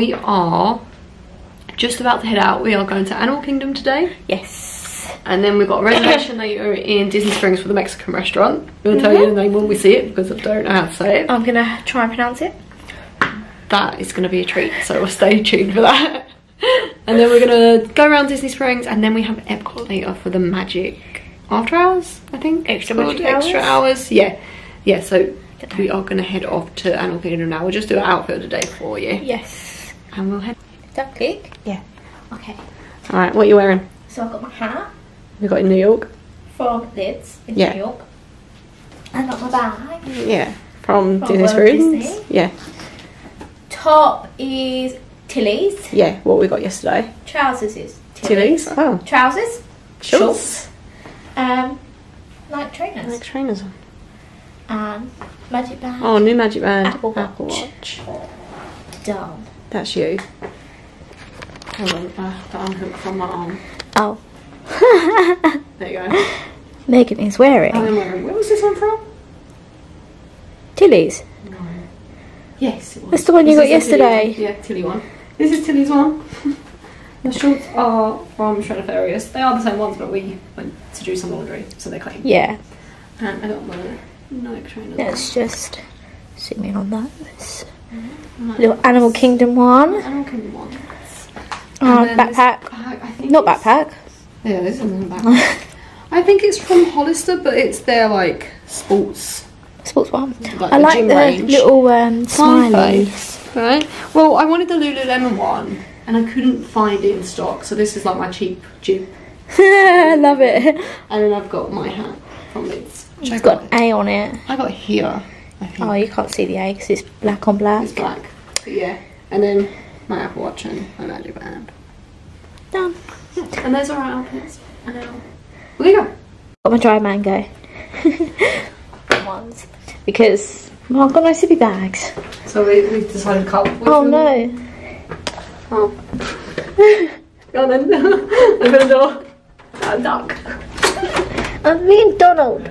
we are just about to head out. We are going to Animal Kingdom today. Yes. And then we've got a reservation later in Disney Springs for the Mexican restaurant. I'm going to tell you the name when we see it because I don't know how to say it. I'm going to try and pronounce it. That is going to be a treat, so stay tuned for that. And then we're going to go around Disney Springs and then we have Epcot later for the magic after hours, I think. Extra magic hours. Yeah. Yeah, so we are going to head off to Animal Kingdom now. We'll just do an outfit today for you. Yes. And we'll head. Is that quick? Yeah. Okay. Alright, what are you wearing? So I've got my hat. We got in New York. From Lids in New York. And got my bag. Yeah. From Disney Springs. Yeah. Top is Tilly's. Yeah, what we got yesterday. Trousers is Tilly's. Oh. Trousers. Shorts. Like trainers. Like trainers on. Magic band. Oh, new magic band. Apple watch. Done. That's you. Hold on, I have to unhook from my arm. Oh. There you go. Megan is wearing. I'm wearing. Where was this one from? Tilly's. No. Yes, it was. That's the one you got yesterday. Tilly, yeah, Tilly one. This is Tilly's one. The shorts are from Stradivarius. They are the same ones, but we went to do some laundry, so they claim. Yeah. And I got my. No trainers. Let's just zoom in on those. Little Animal Kingdom one. Animal Kingdom one. Backpack. Not backpack. Yeah, this isn't backpack. I think it's from Hollister, but it's their like sports. Sports one. Like I like the range. Little smileys. Right. Well, I wanted the Lululemon one, and I couldn't find it in stock, so this is like my cheap gym. I love it. And then I've got my hat from Lids. It's got an A on it. I got here, I think. Oh, you can't see the A because it's black on black. It's black. But yeah. And then my Apple Watch and my magic band. Done. Yeah. And those are our outfits. And now, we go. Got my dry mango. Ones. Because, well, I've got no sippy bags. So we've decided to cut. Oh, no. Oh. Go on then. Open the door. I'm duck. I'm being Donald.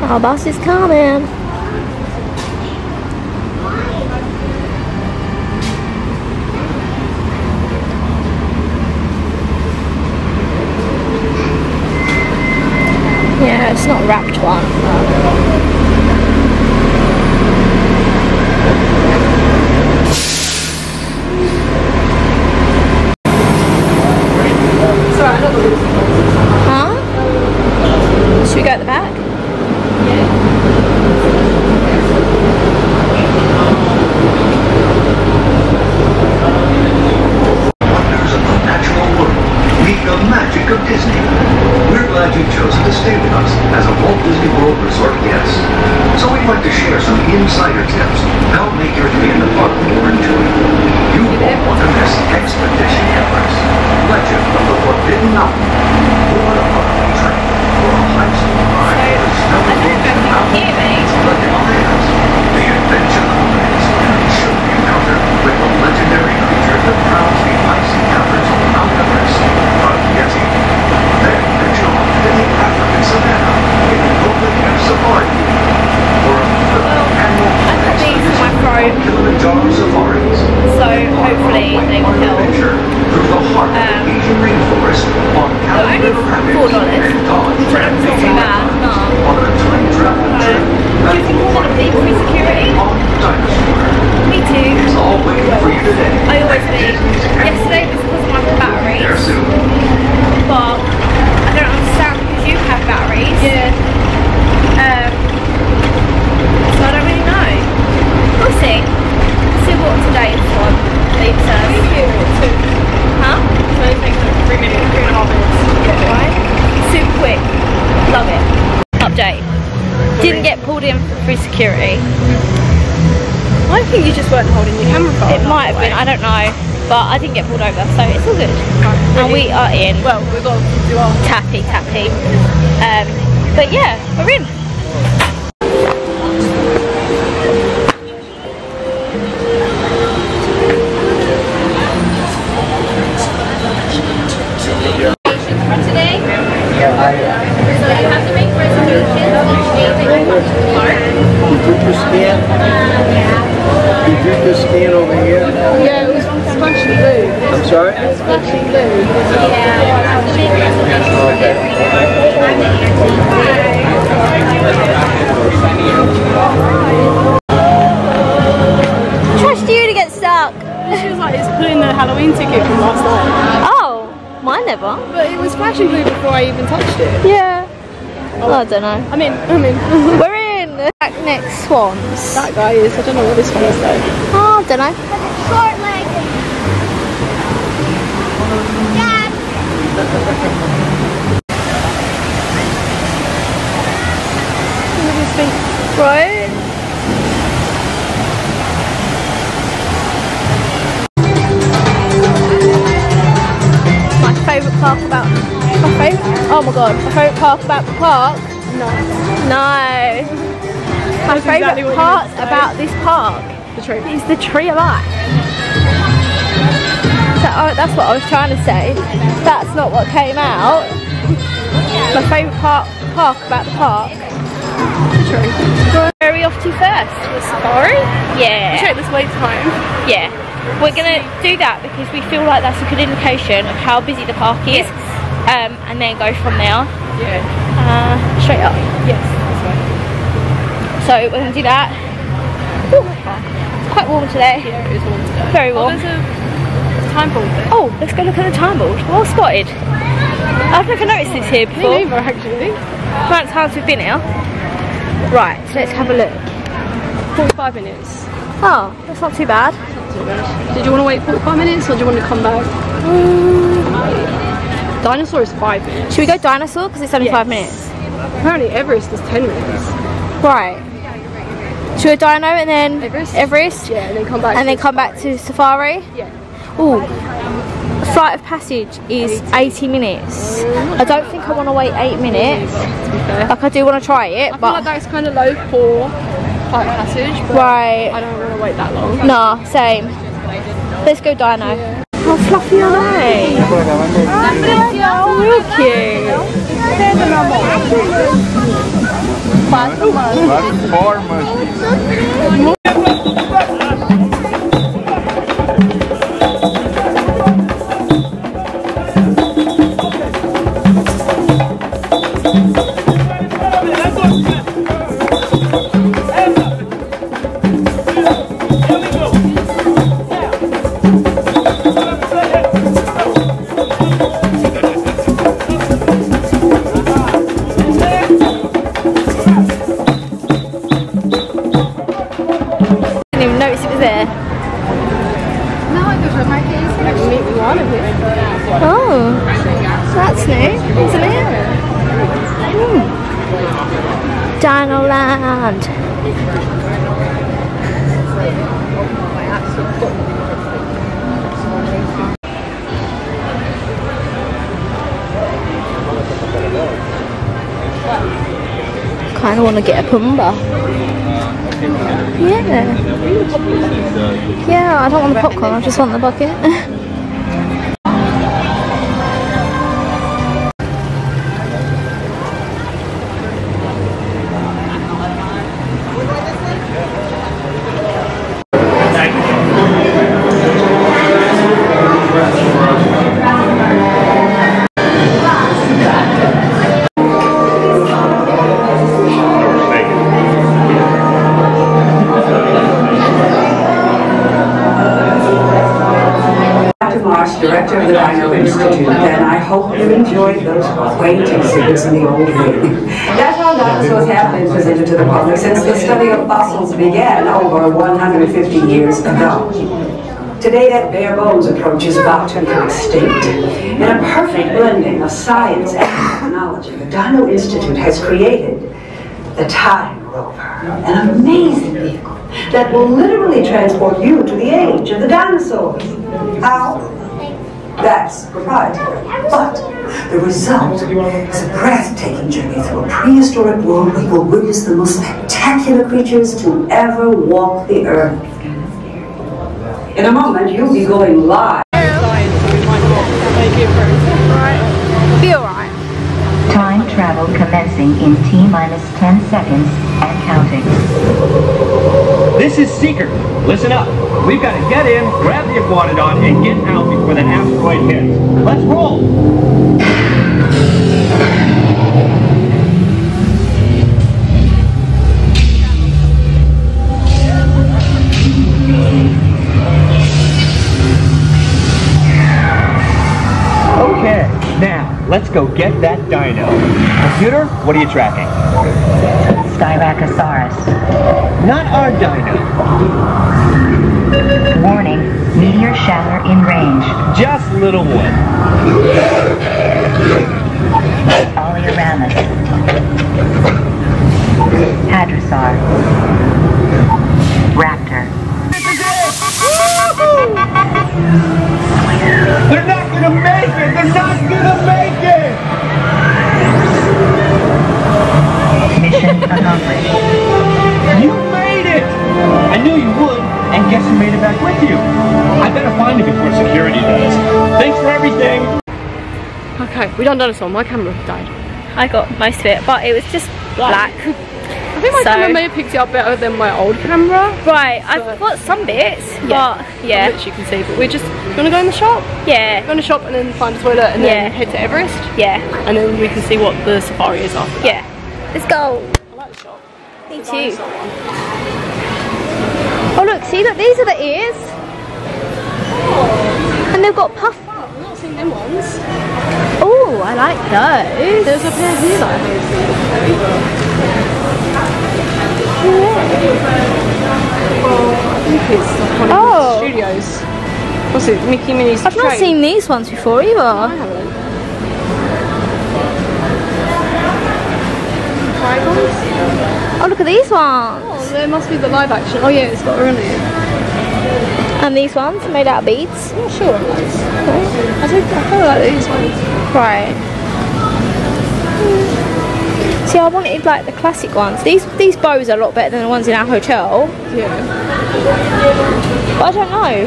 Our bus is coming. Yeah, it's not a wrapped one. Huh? Should we go at the back? Wonders of the natural world. Meet the magic of Disney. We're glad you've chosen to stay with us as a Walt Disney World Resort guest. So we'd like to share some insider tips that will make your stay in the park more enjoyable. You won't want to miss Expedition Everest, Legend of the Forbidden Mountain, or a bumpy train, or a heist ride with a snow-coated mountain, Legend of Oz, the Adventure of Oz, and a chilling encounter with the legendary creature that crowns the icy covers of Mount Everest, a Yeti. Then a jump in the African savanna in the open air safari, or a Kilimanjaro safaris. So hopefully they will help. Through the heart of the Asian rainforest on Caliban Rapids and Dodge Rapids. Not too bad. On a time travel trip. Do you think we'll want to pay for security? Me too. It's all waiting for you today. I always leave. Yesterday was because of my batteries. There soon. But I don't understand because you have batteries. Yeah. So I don't really know. We'll see. See what today's on. Later. Huh? It's only taking like 3 minutes, 3.5 minutes. Right? Super quick. Love it. Update. Didn't get pulled in through security. I think you just weren't holding your camera phone. It might have been. I don't know. But I didn't get pulled over, so it's all good. Right, and we are in. Well, we've got to do our tappy. But yeah, we're in. skin? You drink the skin over here? Yeah, it was splashy blue. I'm sorry? It was splashy blue. Yeah. Okay. Trust you to get stuck. She was like, it's pulling the Halloween ticket from last night. Oh, mine never. But it was splashy blue before I even touched it. Yeah. Oh, I don't know. I'm in. We're in. Back next swans. That guy is, I don't know what this one is though. Oh, I don't know. But it's short legged. Dad! Look at his feet. Right? My favourite park about... My favourite? Oh my god, my favourite park about the park? No. My favourite part about this park is the tree of life. So, oh, that's what I was trying to say. That's not what came out. My favourite park about the park. The tree. Where are we off to first? The Safari? Yeah. We'll take this way to home. Yeah. We're going to do that because we feel like that's a good indication of how busy the park is. Yes. And then go from there. Yeah. Straight up. Yes. So we're going to do that. Ooh, it's quite warm today. Yeah, it is warm today. Very warm. Oh, there's a time board there. Oh, let's go look at the time board. Well spotted. I've never noticed this here before. Me neither, actually. Amount of times we've been here. Right, so let's have a look. 45 minutes. Oh, that's not too bad. Not too bad. Did you want to wait 45 minutes or do you want to come back? Dinosaur is 5 minutes. Should we go dinosaur? Because it's only 5 minutes. Apparently Everest is 10 minutes. Right. To a dino and then Everest, yeah, and then come back to Safari. Yeah. Ooh, flight of passage is 80 minutes. I don't think I want to wait 8 minutes. Like I do want to try it, but I feel like that's kind of low for flight of passage. But right. I don't want to wait that long. Nah, same. Let's go dino. Yeah. How fluffy are they? Real cute. Platform. Kind of want to get a Pumbaa. Yeah. Yeah, I don't want the popcorn, I just want the bucket. Director of the Dino Institute, and I hope you enjoyed those waiting scenes in the old room. That's how dinosaurs have been presented to the public since the study of fossils began over 150 years ago. Today, that bare bones approach is about to become extinct. In a perfect blending of science and technology, the Dino Institute has created the Time Rover, an amazing vehicle that will literally transport you to the age of the dinosaurs. How? That's proprietary, but the result is a breathtaking journey through a prehistoric world where you'll witness the most spectacular creatures to ever walk the earth. In a moment, you'll be going live. Be alright. Time. travel commencing in T-10 seconds and counting. This is Seeker. Listen up. We've got to get in, grab the Aquanodon, and get out before the asteroid hits. Let's roll! Let's go get that dino. Computer, what are you tracking? Styracosaurus. Not our dino. Warning, meteor shower in range. Just little one. Olorotitan. Hadrosaur. Raptor. This is it! They're not gonna make it! They're not gonna make it! Mission accomplished. You made it! I knew you would, and guess who made it back with you? I better find it before security does. Thanks for everything! Okay, we done this one. My camera died. I got most of it, but it was just black. I think my camera may have picked it up better than my old camera. Right, so I've got some bits, but yeah. Which you can see, but we're just, you want to go in the shop? Yeah. Go in the shop and then find a toilet and then head to Everest? Yeah. And then we can see what the safari is after that. Yeah. Let's go. I like the shop. Me too. Oh look, see look, these are the ears. Oh. And they've got puff. Wow, I've not seen them ones. Oh, I like those. There's a pair here that I've seen. Oh, I think it's Studios. What's it? Mickey Minnie's. I've not seen these ones before either. I haven't. Oh look at these ones! Oh, there must be the live action. Oh yeah, it's got her in it. And these ones are made out of beads? I'm not sure on those. Okay. I feel like these ones. Right. Mm. See, I wanted like the classic ones. These bows are a lot better than the ones in our hotel. Yeah. But I don't know.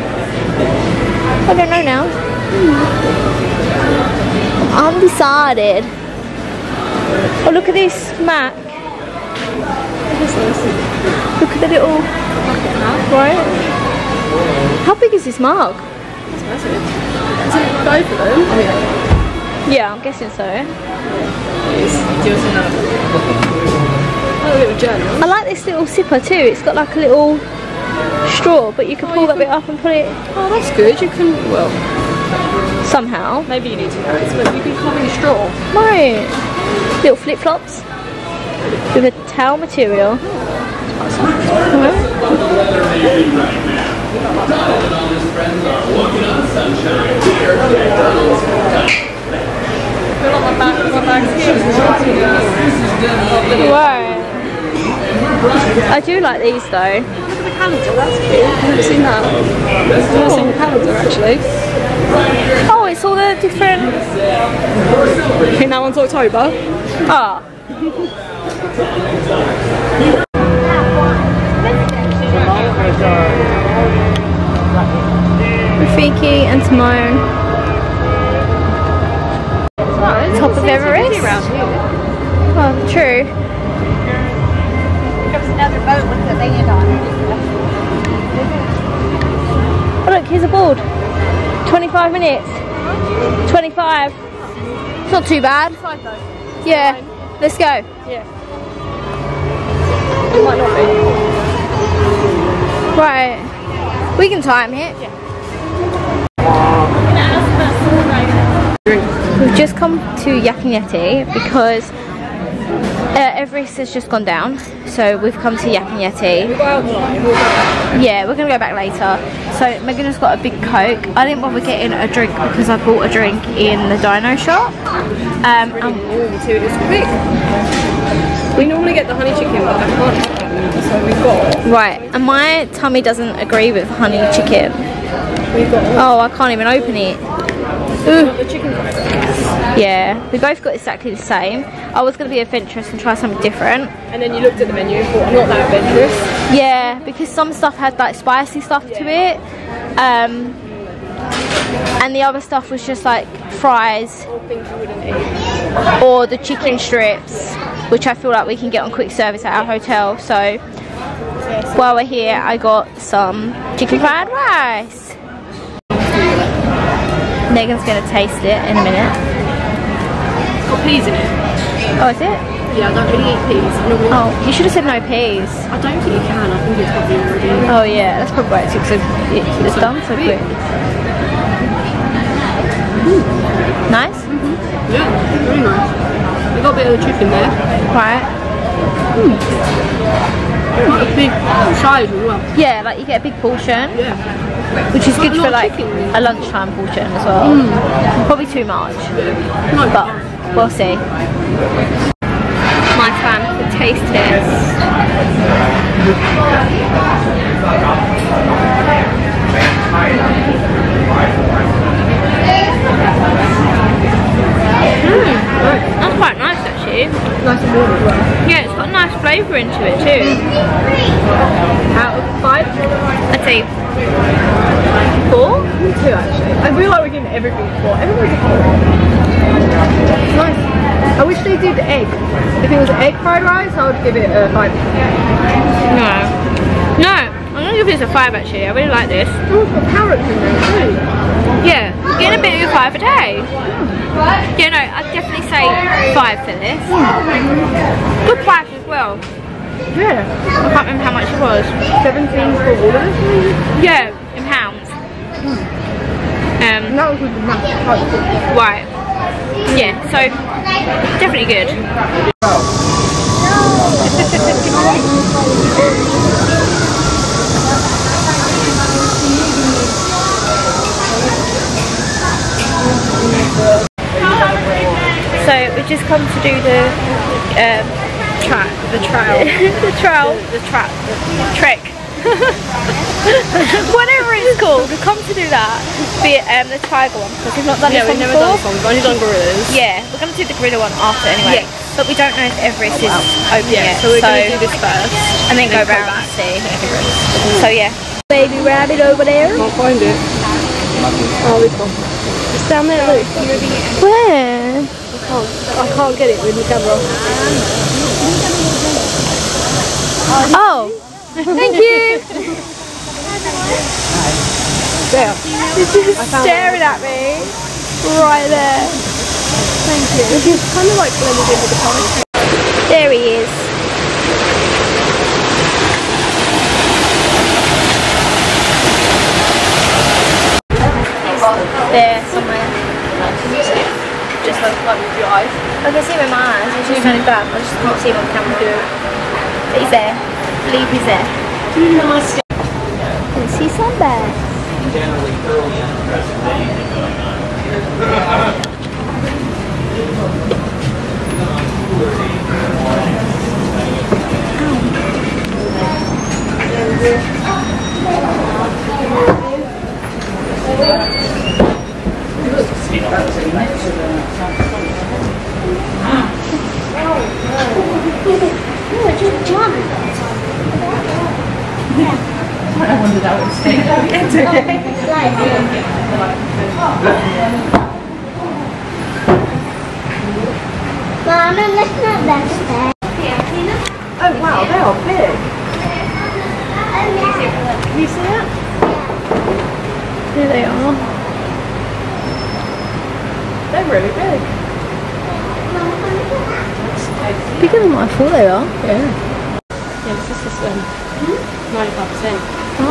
I don't know now. Mm. I'm undecided. Oh look at this map. Look at the little right. How big is this mug? It's massive. Is it both of them? Oh, yeah. Yeah, I'm guessing so. Oh, a little journal. I like this little zipper too. It's got like a little straw, but you can pull that bit up and put it. Oh, that's good. You can somehow. Maybe you need to know it, but you can carve in a straw. Right. Little flip flops. With a towel material. Right. I do like these though. Look at the calendar, that's cool. I've never seen that. I've never seen the calendar actually. Oh, it's all the different. I think that one's October. Ah. Rafiki and Simone. Oh, top of Everest. Oh, true. There's another boat with the band on it. Oh, look, here's a board. 25 minutes. 25. It's not too bad. Yeah. Let's go. Yeah. It might not be. Right. We can time it. Yeah. We've just come to Yak and Yeti because Everest has just gone down. So we've come to Yak and Yeti. Yeah, we're going to go back later. So Megan has got a big Coke. I didn't bother getting a drink because I bought a drink in the dino shop. We normally get the honey chicken, but I can't have that, so we've got... Right, and my tummy doesn't agree with honey chicken. We've got... Oh, I can't even open it. Ooh. Yeah, we both got exactly the same. I was going to be adventurous and try something different. And then you looked at the menu and thought, I'm not that adventurous. Yeah, because some stuff had like spicy stuff to it. and the other stuff was just like fries or the chicken strips, which I feel like we can get on quick service at our hotel. So while we're here, I got some chicken fried rice. Megan's gonna taste it in a minute. It's got peas in it. Oh, is it? Yeah, I don't really eat peas. Oh, you should have said no peas. I don't think you can. I think it's probably already. Oh yeah, that's probably why it's done so quick. Mm. Nice? Mm-hmm. Yeah, really nice. We got a bit of the chicken there. Right. Mm. Quite a big size as well. Yeah, like you get a big portion. Yeah. Which is good for like a lunchtime portion as well. Mm. Probably too much. Yeah. No, but we'll see. My fan could taste it. That's quite nice actually. Nice and warm as well. Yeah, it's got a nice flavour into it too. Out of 5? I'd say 4? Me too actually. I really like we're getting everything 4. Everybody's a 4. It's nice. I wish they did egg. If it was egg fried rice, I would give it a 5. No. No, I'm going to give this a 5 actually. I really like this. Oh, it's got carrots in there too. Yeah, getting a bit of 5 a day. Yeah, yeah, no, I'd definitely say 5 for this. Yeah. Good price as well. Yeah. I can't remember how much it was. 17 for all of us? Yeah, in pounds. That was with the mashed potato. Right. Yeah, so definitely good. So we've just come to do the trek. Whatever it's called, we've come to do that. Be the tiger one, because we've not done this one before. Yeah, we've never done this one, we've only done gorillas. Yeah, we're going to do the gorilla one after anyway. Yeah. But we don't know if Everest is open yet. So we're going to do this first. And then go round and see. So yeah. Baby rabbit over there. Can't find it. Oh, it's gone. It's down there, look. Where? I can't get it with the camera. Oh! Thank you! There. It's just staring at me. Right there. Thank you. This is kind of like blended in with the pond. There he is. He's there somewhere. Just like with your eyes. I can see him with my eyes. I'm just turning back. I just can't see him on camera. But he's there. I believe he's there. Can see some bags. I wondered how it's taken. It's okay. Mom, let's not that. Oh wow, they are big. Can you see it? There they are. They're really big. Bigger than what I thought they are. Yeah. Yeah, this is this one. 95%. Oh.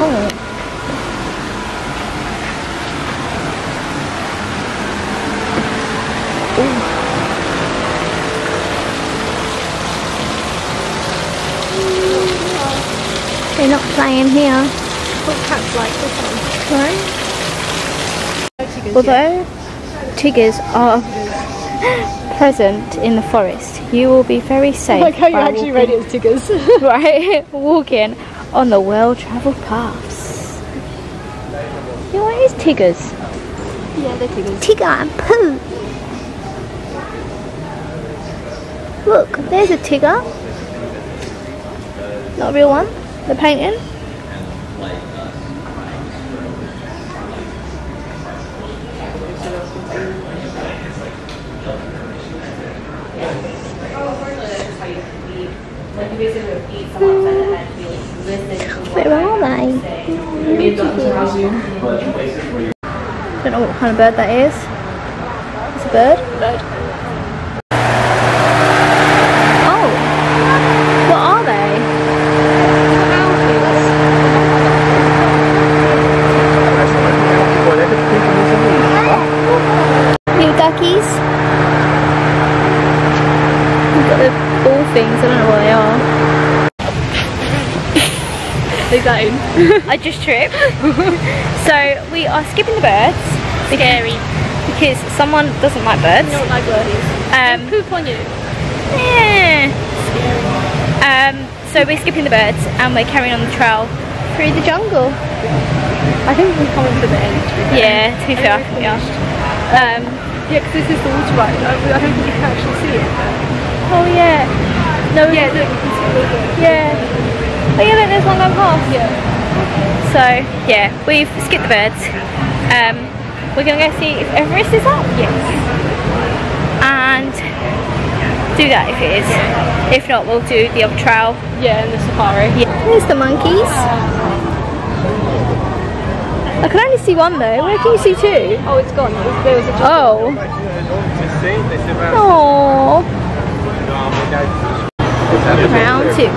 Ooh. They're not playing here. What cats like this one? Right? Although tigers are present in the forest, you will be very safe. Like how you actually read it as tigers. Right? Walking on the well-travelled paths. You know what is tigers? Yeah, they're tigers. Tigger and poo. Look, there's a tigger. Not a real one. The painting. Where are they? I don't know what kind of bird that is. It's a bird? Bird. Oh! What are they? Little duckies. We've got the ball things, I don't know what they are. I just tripped. So we are skipping the birds. Scary. Because someone doesn't like birds. You don't like birds. Poop on you. Yeah. Scary. So we're skipping the birds and we're carrying on the trail through the jungle. I think we've come to the end. Yeah, to be fair. Yeah, because this is the water ride. I don't think you can actually see it. Oh yeah. No. Yeah, look, you can see the water. Yeah. Oh yeah, look, there's one going past. Yeah. So yeah, we've skipped the birds. We're gonna go see if Everest is up. Yes. And do that if it is. Yeah. If not, we'll do the other trail. Yeah, and the safari. Yeah. There's the monkeys. I can only see one though. Where can you see two? Oh, it's gone. There was a giant. Oh. Aww. Round two.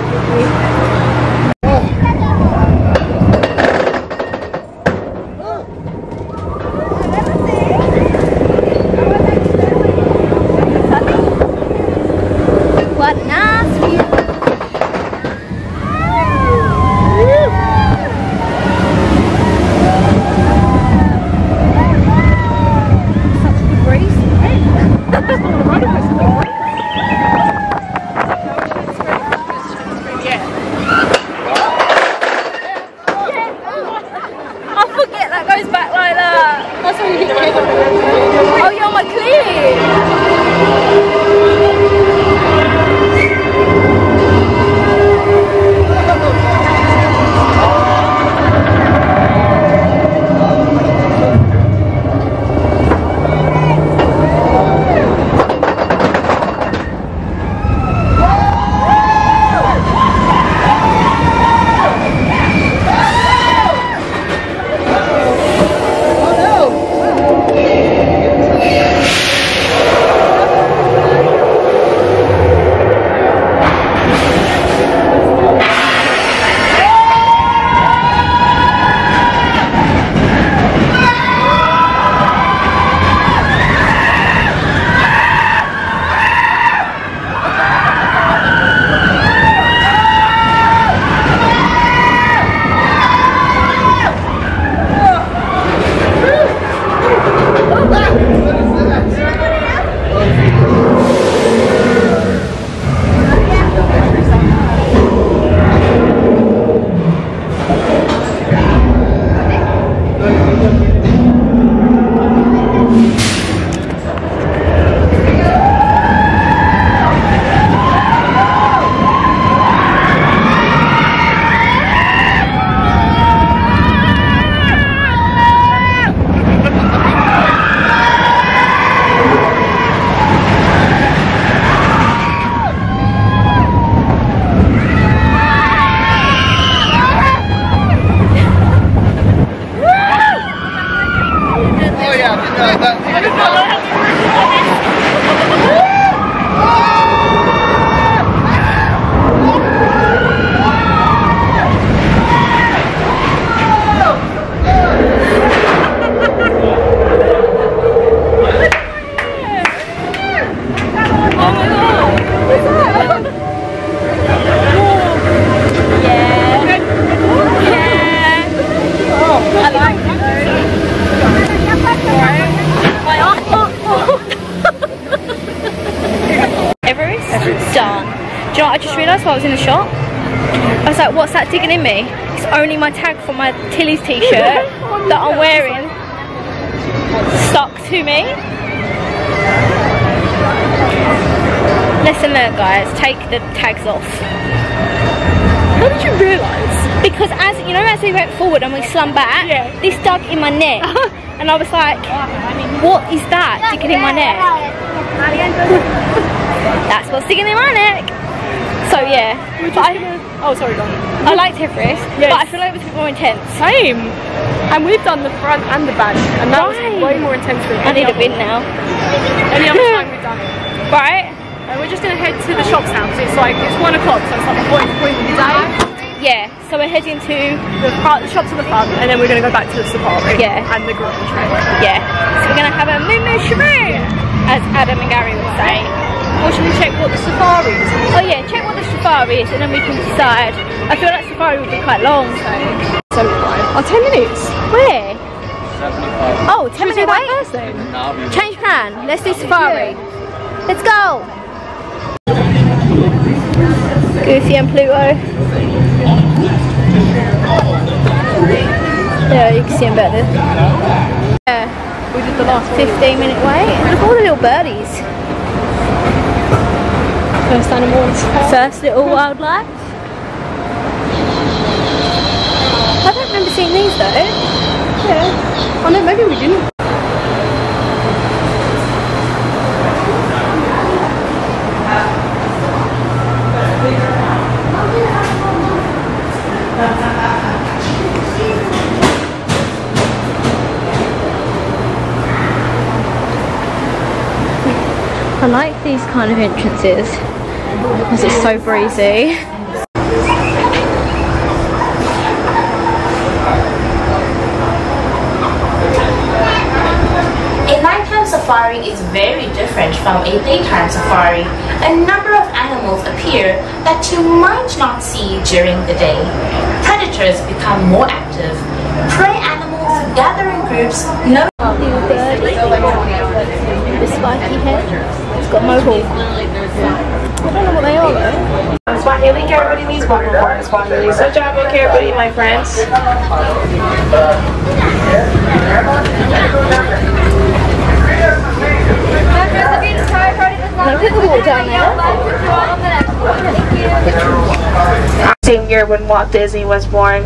Digging in me. It's only my tag for my Tilly's t-shirt that I'm wearing stuck to me. Lesson learned, guys. Take the tags off. How did you realise? Because as you you know, as we went forward and we slammed back, this dug in my neck. And I was like, what is that sticking in my neck? That's what's sticking in my neck. So yeah. Oh, sorry, Don. I liked Everest, but I feel like it was a bit more intense. Same. And we've done the front and the back, and that was way more intense than any other time. I need a bin now. Any other time we've done it. Right? And we're just going to head to the shops now, because it's like, it's 1 o'clock, so it's like the point of the day. Yeah, so we're heading to the shops at the front, and then we're going to go back to the safari and the gorilla trail. Yeah, so we're going to have a moo-moo shmoo, as Adam and Gary would say. Or should we check what the safari is? Oh yeah, check what the safari is, and then we can decide. I feel like safari would be quite long, so... Oh, 10 minutes? Where? 75. Oh, 10 minutes away? Change plan, let's do safari. Yeah. Let's go! Goofy and Pluto. Yeah, you can see them better. Yeah, we did the last 15-minute wait. Look at all the little birdies. First animals. First little wildlife. I don't remember seeing these though. Yeah. Oh no, maybe we didn't. I like these kind of entrances because it's so breezy. A nighttime safari is very different from a daytime safari. A number of animals appear that you might not see during the day. Predators become more active. Prey animals gather in groups. No. The spiky head. I don't know what they are though. Swahili, everybody needs one more Swahili. So job, okay, everybody, my friends. Same year when Walt Disney was born.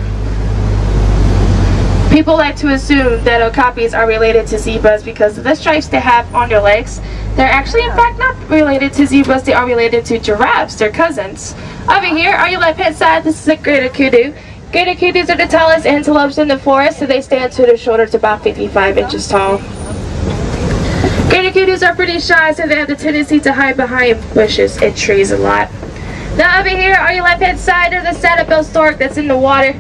People like to assume that okapis are related to zebras because of the stripes they have on their legs. They're actually, in fact, not related to zebras. They are related to giraffes, their cousins. Over here, on your left-hand side, this is a greater kudu. Greater kudus are the tallest antelopes in the forest, so they stand to their shoulders about 55 inches tall. Greater kudus are pretty shy, so they have the tendency to hide behind bushes and trees a lot. Now over here, on your left-hand side, there's the saddlebill stork that's in the water.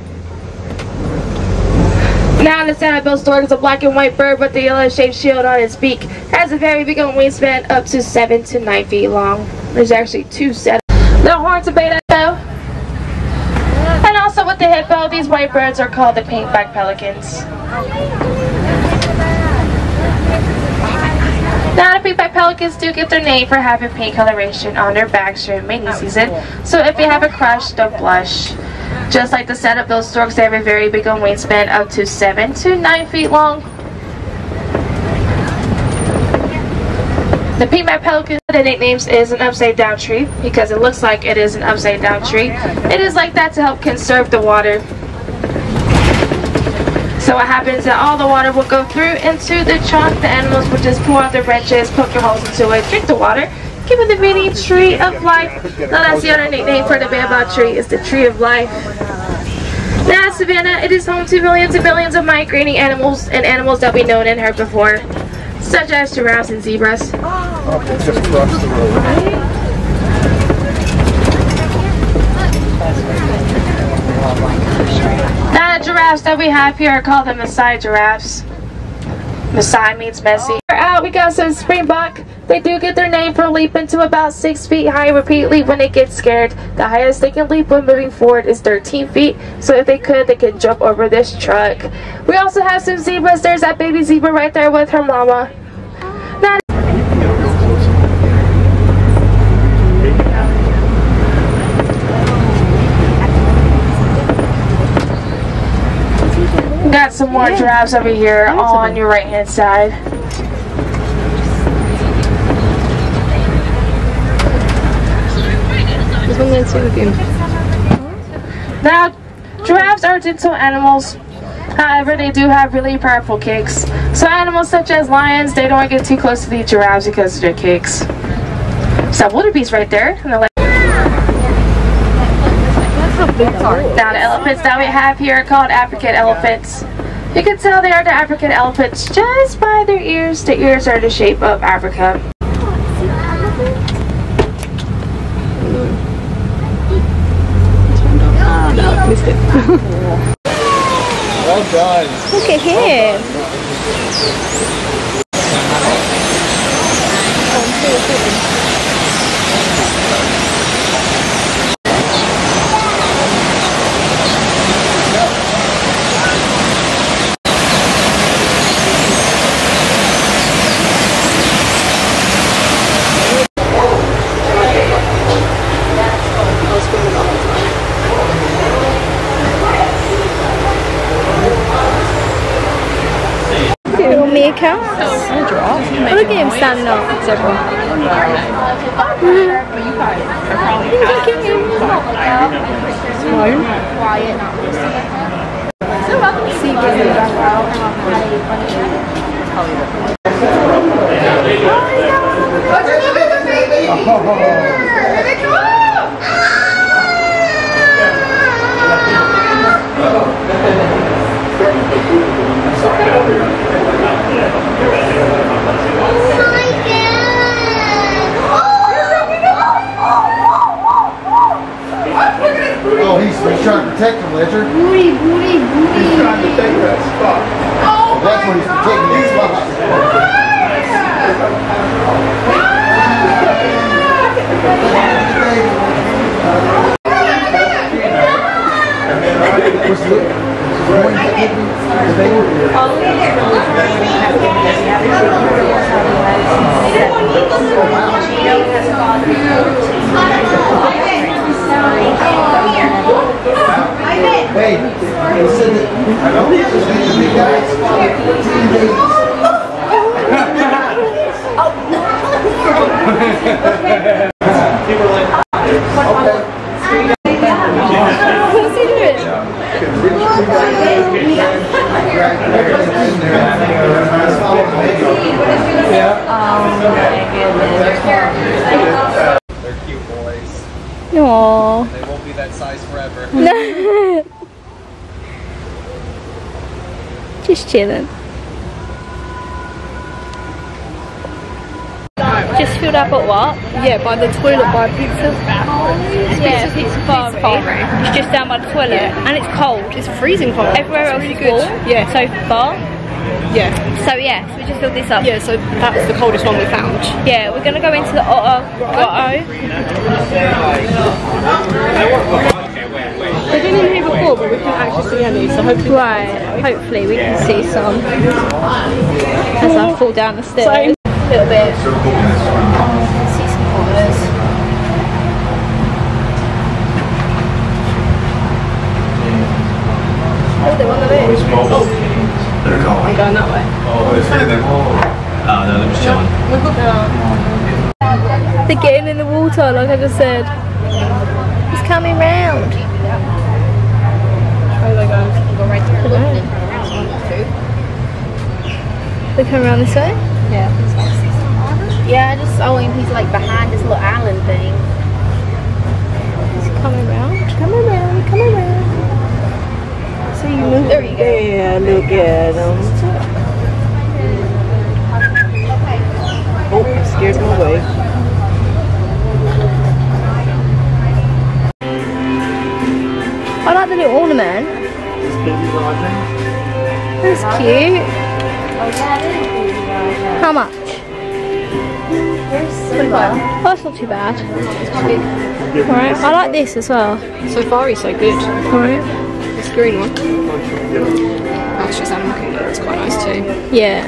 Now the saddlebill stork is a black and white bird with a yellow-shaped shield on its beak. It has a very big wingspan up to 7 to 9 feet long. There's actually two sets. The horns of beta hippo. And also with the hippo, these white birds are called the pink-back pelicans. Now the pink-back pelicans do get their name for having pink coloration on their backs during mating season. So if you have a crush, don't blush. Just like the saddlebill storks, they have a very big wingspan up to 7 to 9 feet long. The pink-back pelican, the nickname is an upside-down tree because it looks like it is an upside-down tree. It is like that to help conserve the water. So what happens is that all the water will go through into the trunk. The animals will just pull out their branches, poke their holes into it, drink the water. Give it the mini tree of life. Now that's the other nickname for the baobab tree, is the tree of life. Now Savannah, it is home to millions and billions of migrating animals and animals that we know and heard before, such as giraffes and zebras. Now the giraffes that we have here are called the Masai giraffes. Masai means messy. We're out, we got some springbok. They do get their name for leaping to about 6 feet high repeatedly when they get scared. The highest they can leap when moving forward is 13 feet, so if they can jump over this truck. We also have some zebras. There's that baby zebra right there with her mama. Got some more giraffes over here, all on your right hand side. Now, Giraffes are gentle animals. However, they do have really powerful kicks. So animals such as lions, they don't get too close to the giraffes because of their kicks. So wildebeest right there. And the now the elephants that we have here are called African elephants. You can tell they are the African elephants just by their ears. The ears are the shape of Africa. Oh, no, well done. Look at him. Look at him standing up. He's trying to protect the ledger. Booty, booty, booty. He's trying to take that spot. Oh, that's when he's taking that spot. Hey, listen, I don't think there's going to be guys. They're cute boys. Aww. They won't be that size forever. Just chilling. Just filled up at what? Yeah, by the toilet, by pizza. Yeah, pizza bar. It's just down by the toilet, yeah. And it's cold. It's freezing cold. Everywhere else is warm. Yeah. So far. Yeah. So yeah, so we just filled this up. Yeah. So that was the coldest one we found. Yeah, we're gonna go into the grotto. They've been in here before, but we can actually see any, so hopefully we can see some as I fall down the stairs. Same. A little bit. See some corners. Oh, they're on the bit. Oh, they're gone. I'm going that way. Oh, no, they're just chilling. They're getting in the water, like I just said. It's coming round. They come around this way? Yeah. Yeah, he's like behind this little island thing. He's coming around, coming around, coming around. So you move. There you go. Yeah, look at him. Oh, scares him away. I like the little ornament. That's cute. How much? Oh, that's not too bad. Alright, I like this as well. So far he's so good. Alright. This green one. That's just Animal Kingdom, it's quite nice too. Yeah.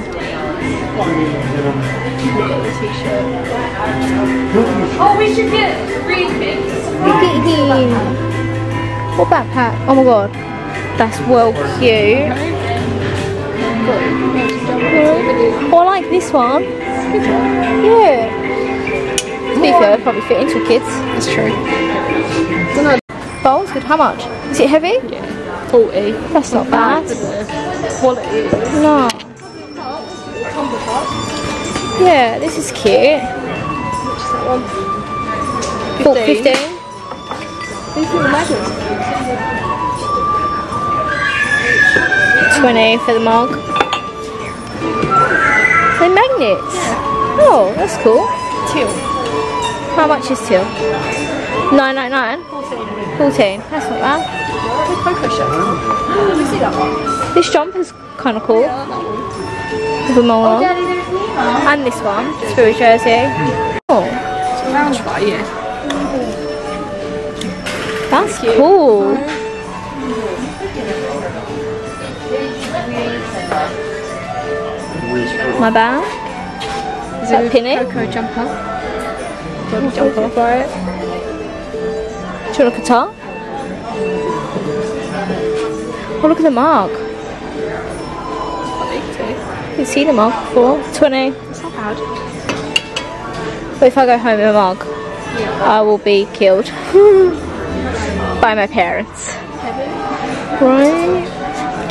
Oh, we should get three things. What backpack? Oh my god, that's well cute. Oh, I like this one. Yeah. To be fair, it'd probably fit into kids. That's true. Bowl's good. How much? Is it heavy? Yeah. 40. That's not bad. Quality. No. Yeah, this is cute. What's that one? 15. These are the magnets. 20 for the mug. They're magnets. Yeah. Oh, that's cool. Two. How much is two? 9.99. 14. That's not bad. Let me see that one. This jumper's kind of cool. Yeah, that one. With a molar. Oh, Daddy, there's Nemo. And this one. It's for a jersey. Oh. It's a lounge bar, yeah. That's cool. My bag. Is that a pinny? Cocoa jumper. Cocoa jumper for it. Do you want a guitar? Oh, look at the mark. You've seen the mark before. 20. It's not bad. But if I go home with a mark, yeah, I will be killed by my parents. Kevin. Right?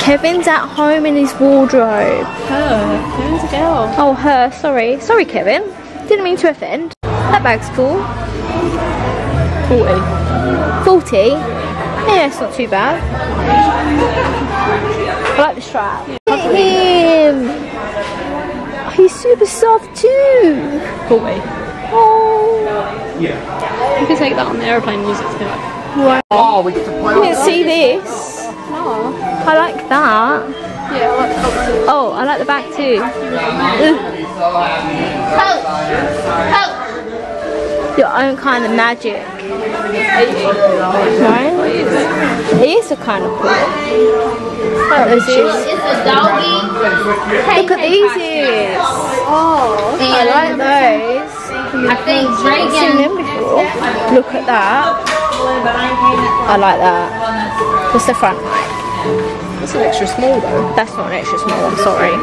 Kevin's at home in his wardrobe. Her. Kevin's a girl. Oh, her. Sorry. Sorry, Kevin. Didn't mean to offend. That bag's cool. 40. 40? Yeah, it's not too bad. I like the strap. Look at him! He's super soft too! 40. Oh! Yeah. You can take that on the airplane music too. Wow. Oh, we get to play. You didn't see this? No. I like that. Yeah, I like the back too. Oh, I like the back too. Help! Help! Your own kind of magic. Right? It is a kind of cool. Look at these ears. Oh, I like those. I think I've seen them before. Look at that. I like that. What's the front like? That's an extra small though. That's not an extra small, I'm sorry.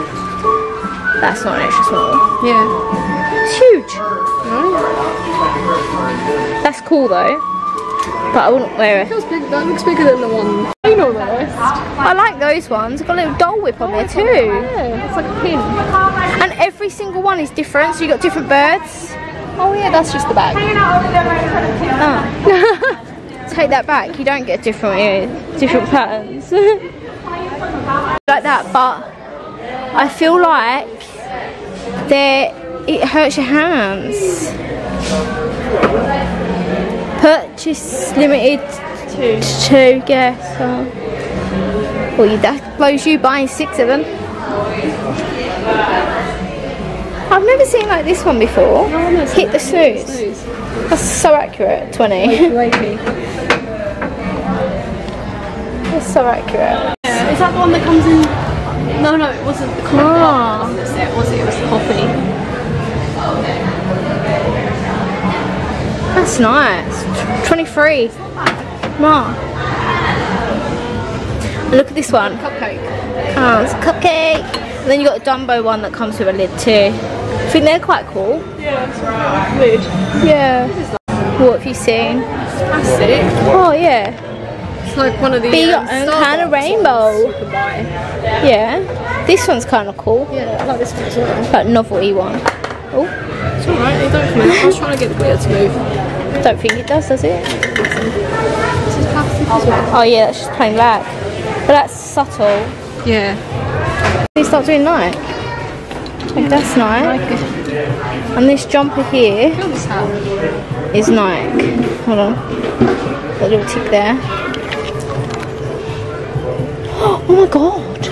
That's not an extra small. Yeah. It's huge. Mm. That's cool though. But I wouldn't wear it. It feels big, that looks bigger than the one. I know those. I like those ones. I've got a little doll whip on there too. Yeah, it's like a pin. And every single one is different, so you got different birds. Oh yeah, that's just the bag. Oh. Take that back, you don't get different ears, different patterns. Like that, but I feel like it hurts your hands. Purchase limited to guess. Well, that blows you buying 6 of them. I've never seen like this one before. No, no, hit the snooze. That's so accurate. 20. That's so accurate. Yeah. Is that the one that comes in? No, no, it wasn't the coffee. Oh. It was the coffee. That's nice. 23. Wow. Look at this one. Cupcake. Oh, it's a cupcake. And then you got a Dumbo one that comes with a lid too. I think they're quite cool. Yeah, that's right. Lid. Yeah. What have you seen? That's it. Oh yeah. It's like one of these. Be your own kind of rainbow. Yeah. This one's kind of cool. Yeah, I like this one as well. Like novelty one. Oh, it's alright, they don't move. I was trying to get the glitter to move. I don't think it does it? This is plastic as well. Oh yeah, that's just plain black. But that's subtle. Yeah. They start doing that. Yeah, that's Nike. Like, and this jumper here is Nike. Hold on. Got a little tick there. Oh my god!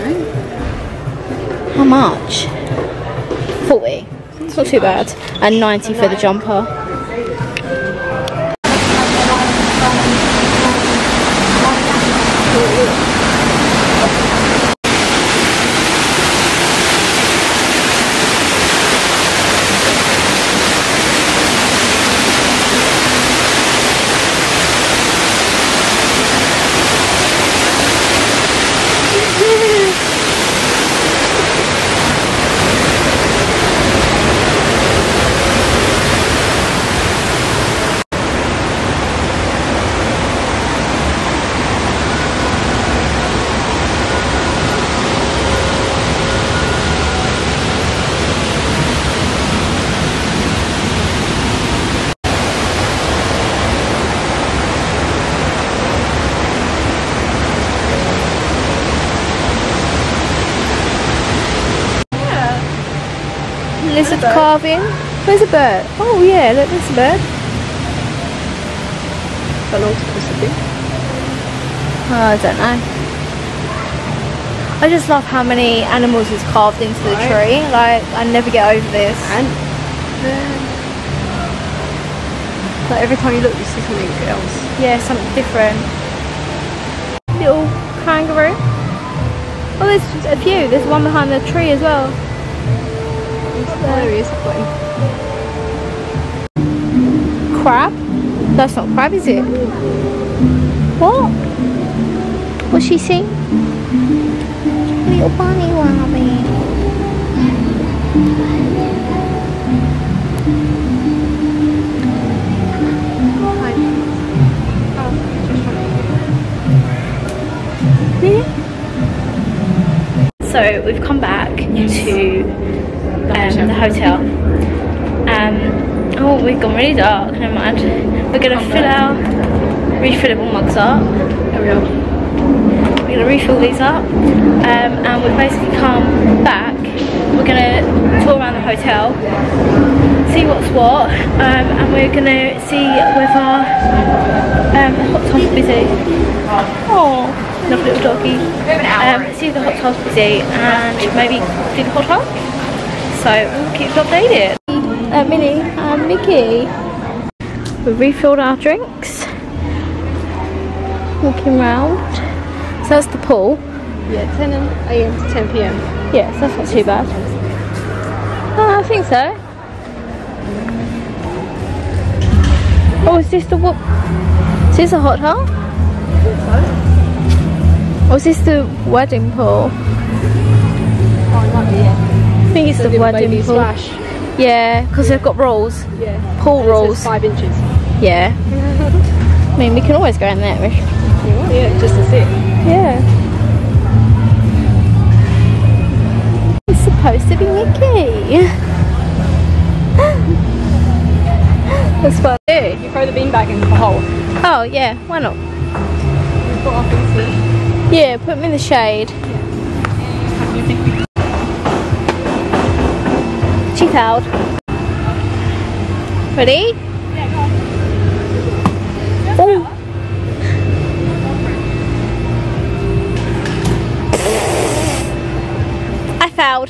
How much? 40. It's not too bad. And 90 for the jumper. lizard carving. Where's a bird? Oh yeah, look, there's a bird. Hello, I don't know. I just love how many animals is carved into the tree. Like, I never get over this. And like every time you look, you see something else. Yeah, something different. Little kangaroo. Oh, there's just a few. There's one behind the tree as well. There is one. Crab? That's not crab, is it? What? What's she seeing? Little bunny wallaby. So we've come back to the hotel. Oh, we've gone really dark, never mind. We're gonna refill all mugs up. We're gonna refill these up, and we've basically come back. We're gonna tour around the hotel, see what's what, and we're gonna see whether Hot Tub's busy. Oh. Lovely little doggy. See if the hot tub's busy and maybe do the hot tub. So we'll keep updated. Minnie and Mickey. We refilled our drinks. Walking round. So that's the pool. Yeah, 10 AM to 10 PM. Yeah, so that's not too bad. Oh, I think so. Oh, is this the what? Is this a hot tub? I think so. Or is this the wedding pool? Oh, it might be, yeah. I think it's the wedding pool. Splash. Yeah, because they've got rules. Yeah. Pool rules. 5 inches. Yeah. I mean, we can always go in there. Yeah, just to see it. Yeah. It's supposed to be Mickey. That's fun. Yeah, you throw the beanbag into the hole. Oh, yeah, why not? Yeah, put me in the shade. Cheat out. Ready? Yeah, go on. Oh. I fouled.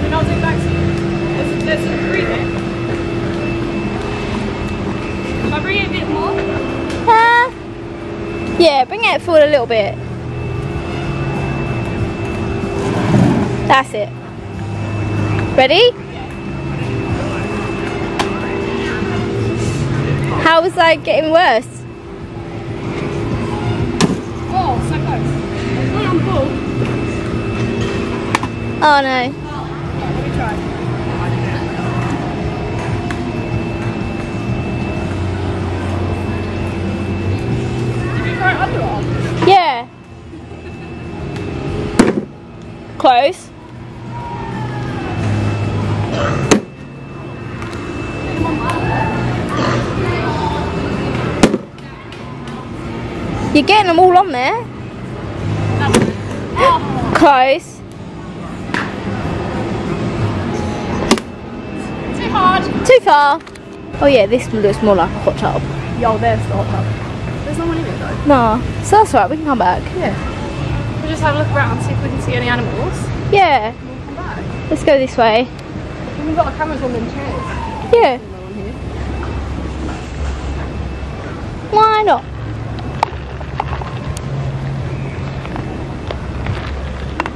Then I'll do back to you. There's a three there. Can I bring it a bit more? Yeah, bring it forward a little bit. That's it. Ready? How was that getting worse? Oh, so close. There's one on ball. Oh no. Oh, let me try. Yeah. Close. You're getting them all on there. Close. Too hard. Too far. Oh yeah, this one looks more like a hot tub. Yo, there's the hot tub. There's no one in it though. No, so that's right, we can come back. Yeah. We'll just have a look around, see if we can see any animals. Yeah. And we'll come back. Let's go this way. We've got our cameras on them chairs. Yeah. Why not?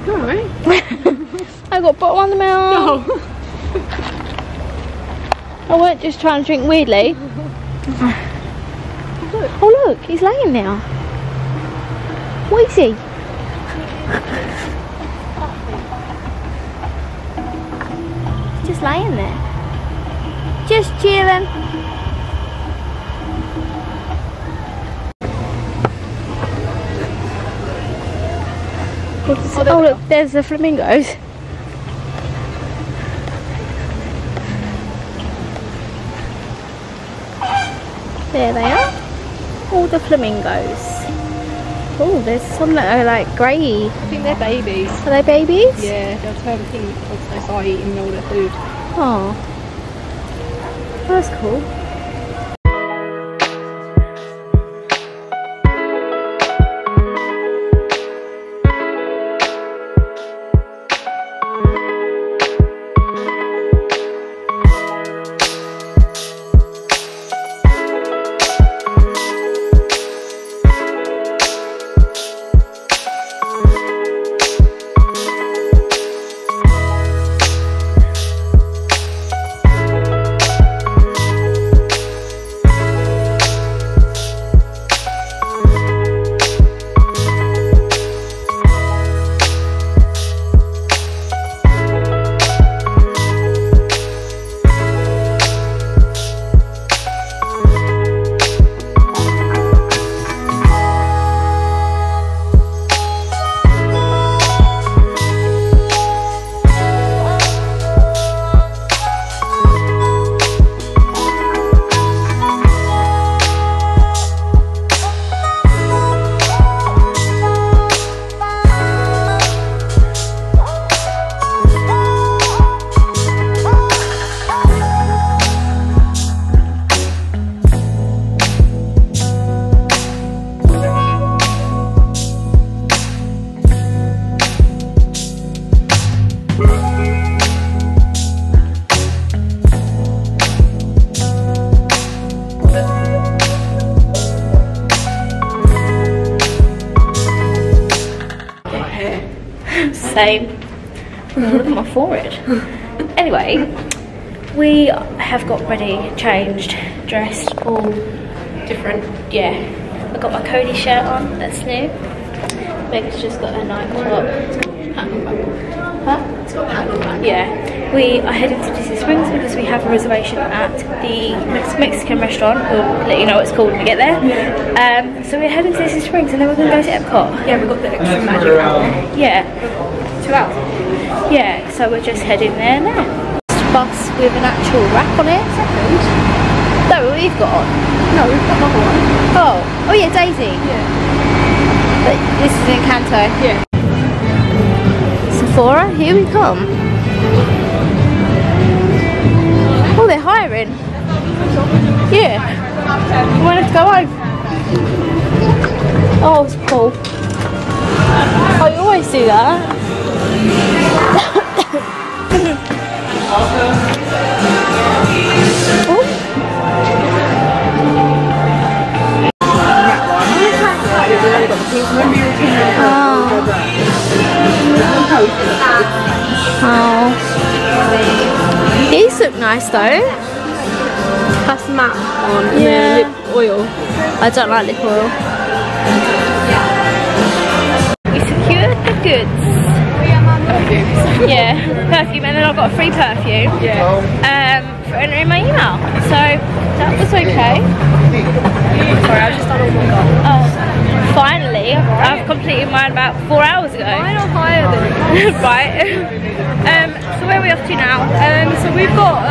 You alright? I got bottle on the mouth. No. I weren't just trying to drink weirdly. Oh look, he's laying now. What is he? He's just laying there. Just chilling. Oh look, there's the flamingos. There they are. All the flamingos. cool. There's some that are like grey. I think they're babies. Are they babies? Yeah, they'll turn pink once they start eating all their food. Oh, that's cool. Same. Look at my forehead. Anyway, we have got ready, changed, dressed, all different. Yeah. I got my Cody shirt on, that's new. Meg's just got her night top. Huh? It's got a hat on back. Yeah. We are heading to Disney Springs because we have a reservation at the Mexican restaurant. We'll let you know what it's called when we get there. So we're heading to Disney Springs and then we're going to go to Epcot. Yeah, we've got the extra magic. Yeah. Out. Yeah, so we're just heading there now. Bus with an actual wrap on it. No, we've got on. No, we've got another one. Oh, oh yeah, Daisy. Yeah. But this is in Kanto. Yeah. Sephora, here we come. Oh, they're hiring. Yeah. We want to go home. Oh, it's cool. I always do that. Oh. These look nice though. That's matte on and then lip oil. I don't like lip oil. We secured the goods. Yeah, perfume, and then I got a free perfume. Yeah. For entering my email. So that was okay. Sorry, I've just done all my goals. Oh, finally, I've completed mine about 4 hours ago. Mine are higher than yours. Right. So where are we off to now? So we've got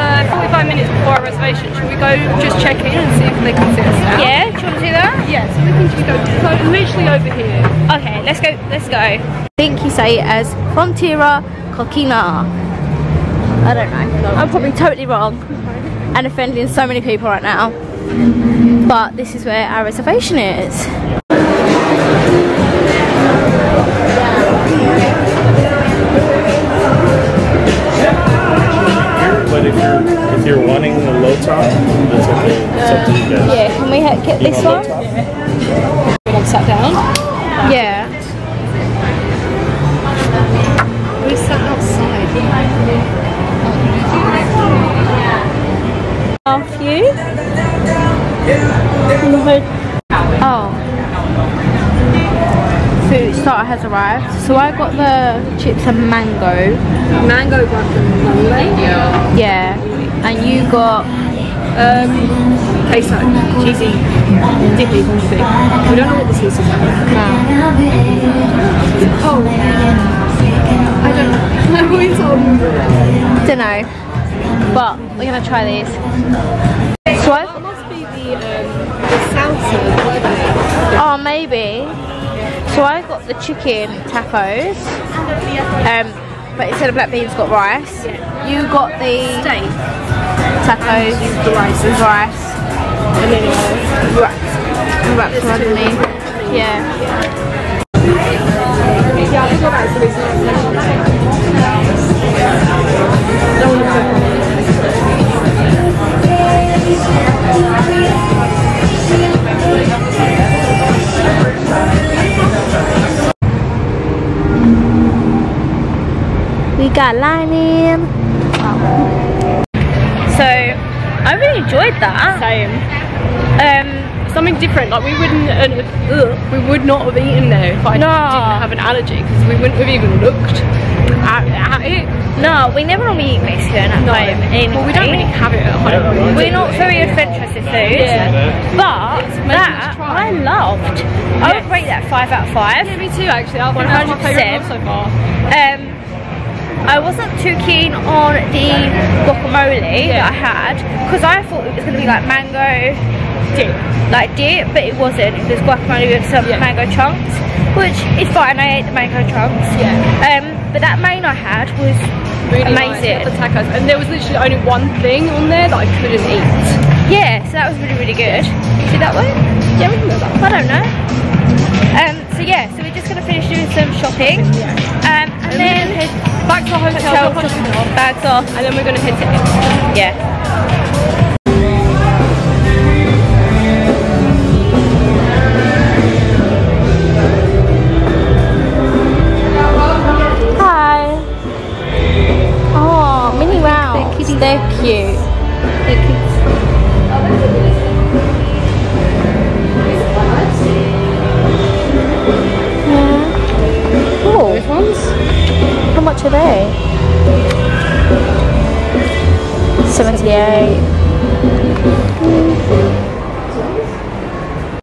45 minutes before our reservation. Should we go just check in and see if they can see us now? Yeah, do you want to do that? Yeah, so we can just go, so literally over here. Okay, let's go, let's go. I think you say it as Frontera Cocina. I don't know. I'm probably totally wrong and offending so many people right now. But this is where our reservation is. But if you're wanting the low top, that's okay. It's up to you guys. Yeah, can we get this one? Yeah. Everyone sat down? Yeah. We sat outside. Half you? Oh. Food starter has arrived. So I got the chips and mango. Mango butter and mango. Yeah. And you got queso, cheesy, dippy thing. We don't know what this is. Oh. I don't know. Dunno. But we're gonna try these. So I must be the salsa. Oh, maybe. So I got the chicken tacos, but instead of black beans, got rice. You got the steak tacos, the rice, and rice, and then wraps underneath. We got lining. So I really enjoyed that. Same. Something different. Like we would not have eaten there if I didn't have an allergy, because we wouldn't have even looked at it. No, we never normally eat Mexican at home. Anyway. Well, we don't really have it at home. We're not very adventurous with food, but that I loved. Yes. I would rate that 5 out of 5. Yeah, me too. Actually, I think that's my favourite so far. I wasn't too keen on the guacamole that I had, because I thought it was going to be like mango dip, but it wasn't. It was guacamole with some mango chunks, which is fine. I ate the mango chunks. But that main I had was really amazing. Nice. The tacos, and there was literally only one thing on there that I couldn't eat. Yeah, so that was really, really good. See that one? Yeah, we can go that one. I don't know. So yeah, so we're just going to finish doing some shopping, and then back to the hotel, bags off, and then we're going to hit it. Yeah. Hi. Oh, mini wow. They're cute. They're cute. Oh, those ones? How much are they? 78.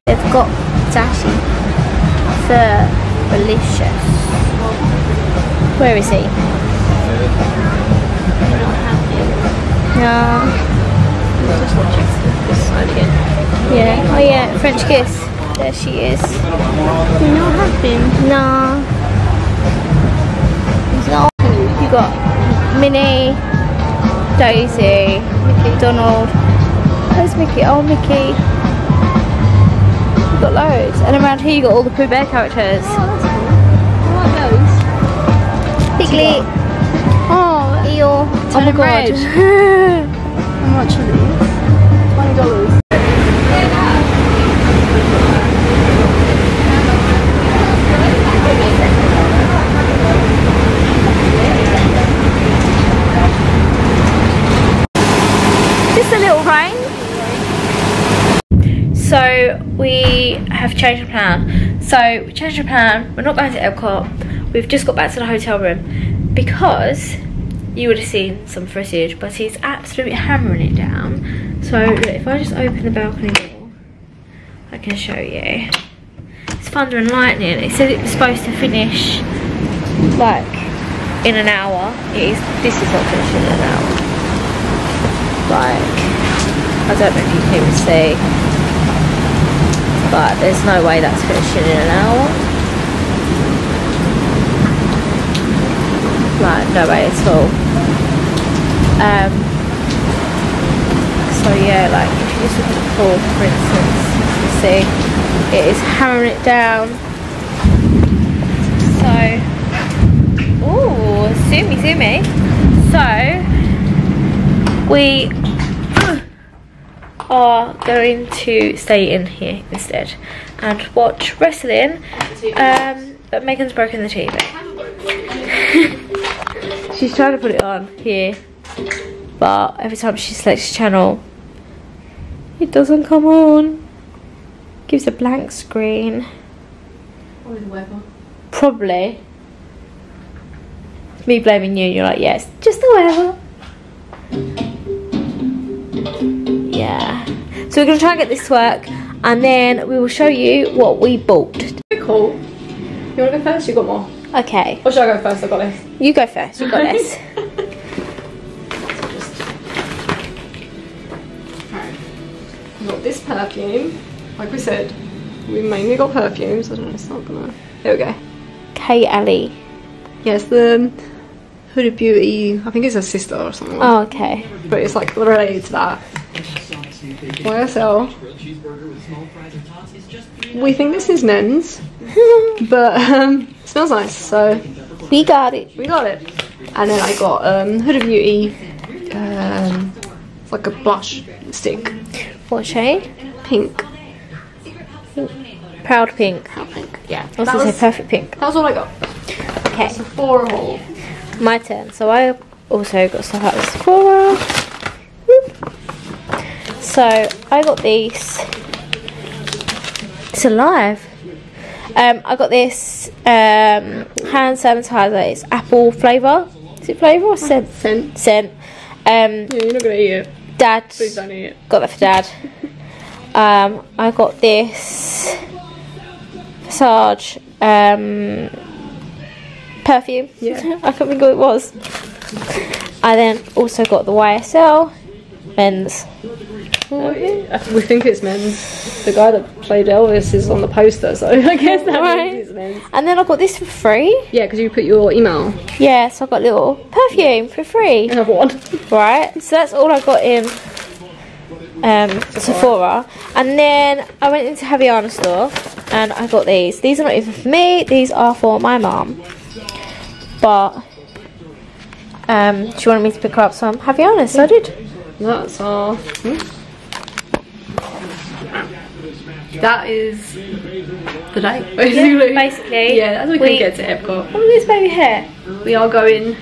They've got dashi. They're delicious. Where is he? No. Yeah. Oh yeah, French kiss. There she is. You're not happy? No. You got Minnie, Daisy, Mickey, Donald. Where's Mickey? Oh, Mickey. You got loads. And around here you got all the Pooh Bear characters. Oh, that's cool. I like those. Piglet. Oh, Eeyore. Oh my god. How much are these? $20. So we have changed the plan. So we changed the plan. We're not going to Epcot. We've just got back to the hotel room, because you would have seen some footage, but he's absolutely hammering it down. So if I just open the balcony door, I can show you. It's thunder and lightning. It said it was supposed to finish like in an hour. It is. This is not finishing in an hour. Like, I don't know if you can even see, but there's no way that's finishing in an hour. Like, no way at all. So yeah, like, if you just look at the pool, for instance, you can see it is hammering it down. So, ooh, zoomy, zoomy. So, we are going to stay in here instead and watch wrestling, but Megan's broken the TV. She's trying to put it on here, but every time she selects channel it doesn't come on, gives a blank screen. Probably the weather. Probably. It's me blaming you, and you're like, yes, just the weather. Yeah, so we're gonna try and get this to work, and then we will show you what we bought. Cool. You wanna go first? You got more. Okay. Or should I go first? I got this. You go first. You got this. Alright. I got this perfume. Like we said, we mainly got perfumes. I don't know. It's not gonna. There we go. K-Ali. Yes, the Huda Beauty, I think it's her sister or something. Oh, okay. But it's like related to that. YSL. We think this is Nen's, but it smells nice, so we got it. We got it. And then I got Huda Beauty, like a blush stick. What shade? Pink. Proud pink. Proud pink. Yeah. I was gonna say perfect pink. That was all I got. Okay. Sephora haul. My turn. So I also got stuff out of Sephora. Whoop. So I got these. It's alive. I got this hand sanitizer. It's apple flavour. Is it flavour or scent? Scent. Scent. Yeah, you're not gonna eat it. Dad. Please don't eat it. Got that for Dad. I got this Versace perfume. Yeah. I can't think what it was. I then also got the YSL men's. We think it's men's. The guy that played Elvis is on the poster, so I guess that means it's men's. And then I got this for free. Yeah, because you put your email. Yeah, so I got a little perfume for free. Another one. Right. So that's all I got in Sephora. And then I went into Havaianas store and I got these. These are not even for me, these are for my mum, but she wanted me to pick her up some Havaianas, so I did. That's all. That is the day, basically. Yeah, basically. Yeah, that's what we can get to Epcot. What is this baby hair? We are going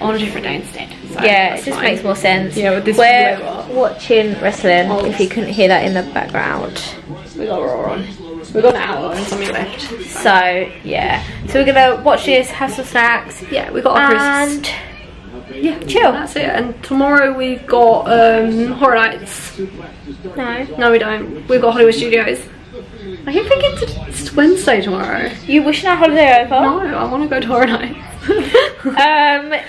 on a different day instead. So yeah, it just fine. Makes more sense. Yeah, with this we're watching wrestling. Oh, if you couldn't hear that in the background, we got Raw on. We got an hour and something left. So yeah, so we're gonna watch this, have some snacks. Yeah, we got our crisps. And yeah, chill. That's it. And tomorrow we've got Horror Nights. No, we don't. We've got Hollywood Studios. I keep thinking it's Wednesday tomorrow. You wishing our holiday over? No, I want to go to Horror Nights.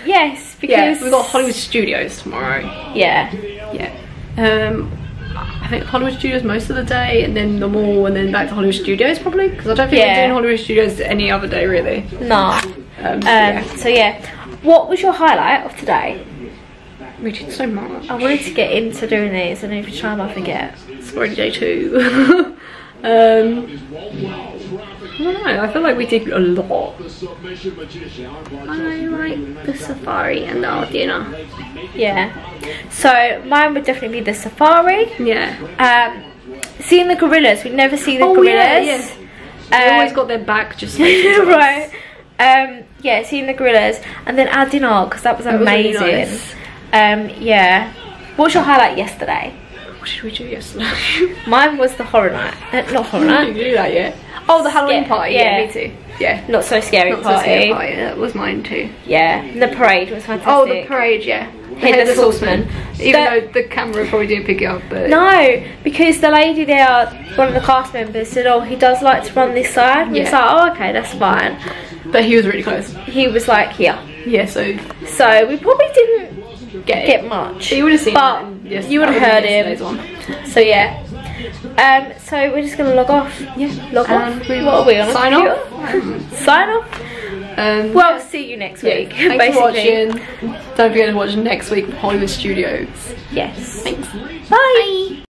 Yes, because we've got Hollywood Studios tomorrow. Yeah. Yeah. I think Hollywood Studios most of the day, and then the mall, and then back to Hollywood Studios probably, because I don't think we're doing Hollywood Studios any other day really. Nah. So yeah. What was your highlight of today? We did so much. I wanted to get into doing these, and every time I forget. It's already day 2. I don't know, I feel like we did a lot. I like the safari and our dinner. Yeah. So mine would definitely be the safari. Yeah. Seeing the gorillas. We never see the gorillas. Yeah. They always got their back just facing right. Yeah, seeing the gorillas. And then our dinner, because that was amazing. Really nice. Yeah. What was your highlight yesterday? What did we do yesterday? Mine was the horror night. Not horror night. Didn't do that yet. Oh, the Halloween party. Yeah, me too. Yeah. Not so scary party. Not so scary party. That was mine too. Yeah. And the parade was fantastic. Oh, the parade, yeah. Headless Horseman. Even though the camera probably didn't pick it up. But no, because the lady there, one of the cast members, said, oh, he does like to run this side. And it's like, oh, okay, that's fine. But he was really close. He was like here. Yeah, so we probably didn't get much. But you would have seen it. Yes, you would have heard him. So yeah. So we're just gonna log off. Yeah, log off. What are we on? Sign off. Sign off. Well, see you next week. Thanks for watching. Don't forget to watch next week from Hollywood Studios. Yes. Thanks. Bye. Bye.